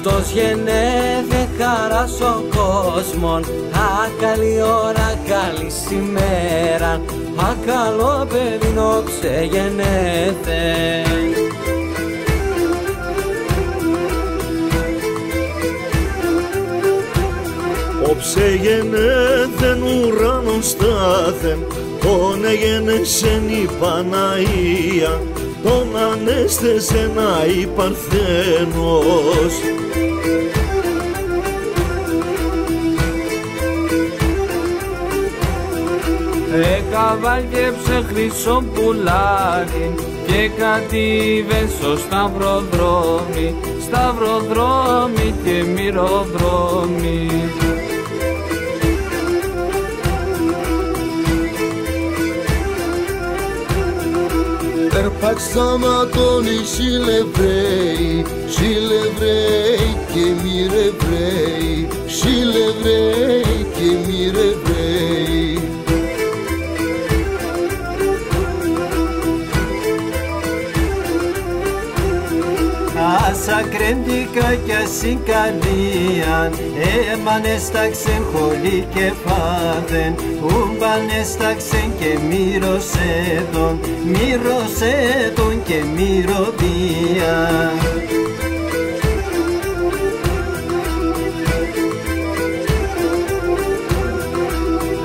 Χριστός γεννεύε, χαράς ο κόσμων. Α, καλή ώρα, καλή σημέρα, μα καλό παιδινό ξεγεννέθε. Όψε γενέθεν ουρανόν στάθεν, τον εγενέσεν η Παναία, τον ανέστεσεν η Παρθένος. Εκαβάλιεψε χρυσό πουλάκι και κατήβε στο σταυροδρόμι, σταυροδρόμι και μυροδρόμι. Περπάξαμα τον Σιλεβραίοι, Σιλεβραίοι και μυρεβραίοι, Σιλεβραίοι και μυρεβραίοι. Ας ακρέντικα κι ας ικαλίαν, εμανέσταξεν χολή και φάδεν, ουμανέσταξεν και μυροσέτων, μυροσέτων και μυρωδίαν.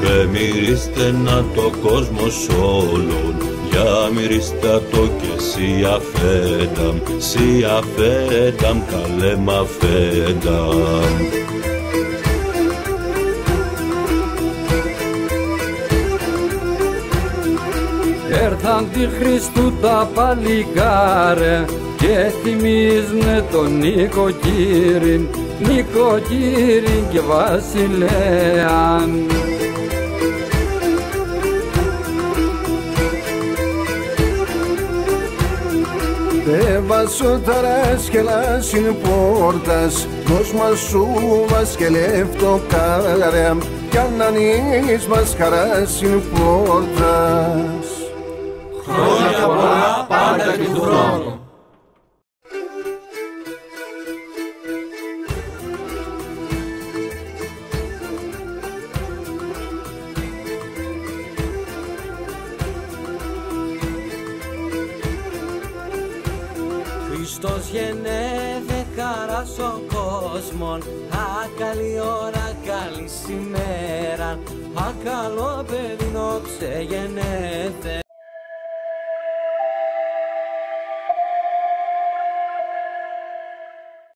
Δε μυρίστε να το κόσμος όλον, για μυρίστα το και σι αφένταμ, σι αφένταμ, καλέ μ' αφένταμ. Έρθαν τη Χριστού τα παλικάρε και θυμίζουνε τον νοικοκύριν, νοικοκύριν και βασιλέαν. Βασούταρας και λάσιν πόρτας, δώσμα σου μας και λεύτο κάρεα, κι ανανείς μας χαράσιν πόρτας. Χρόνια πολλά, πάντα και του χρόνου. Χριστός γεννεύε, χαράς ο κόσμων. Α, καλή ώρα, καλή σημέρα, μα καλό παιδινό ξεγεννέθε.